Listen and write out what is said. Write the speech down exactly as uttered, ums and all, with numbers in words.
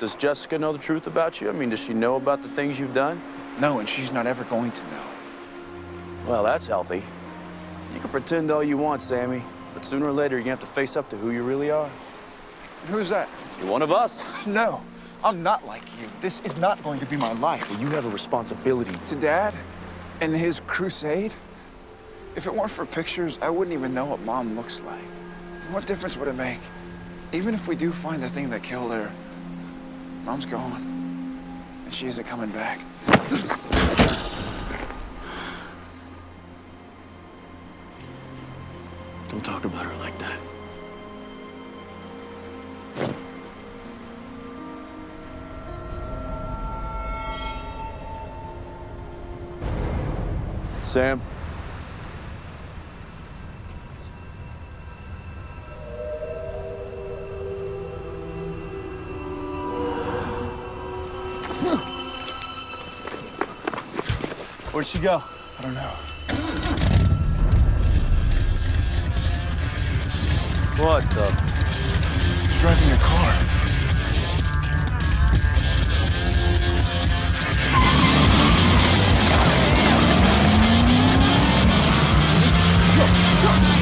Does Jessica know the truth about you? I mean, does she know about the things you've done? No, and she's not ever going to know. Well, that's healthy. You can pretend all you want, Sammy, but sooner or later, you're gonna have to face up to who you really are. And who's that? You're one of us. No, I'm not like you. This is not going to be my life. Well, you have a responsibility. To Dad and his crusade? If it weren't for pictures, I wouldn't even know what Mom looks like. What difference would it make? Even if we do find the thing that killed her, Mom's gone, and she isn't coming back. Don't talk about her like that. Sam. Where'd she go? I don't know. What the? She's driving your car. Go, go.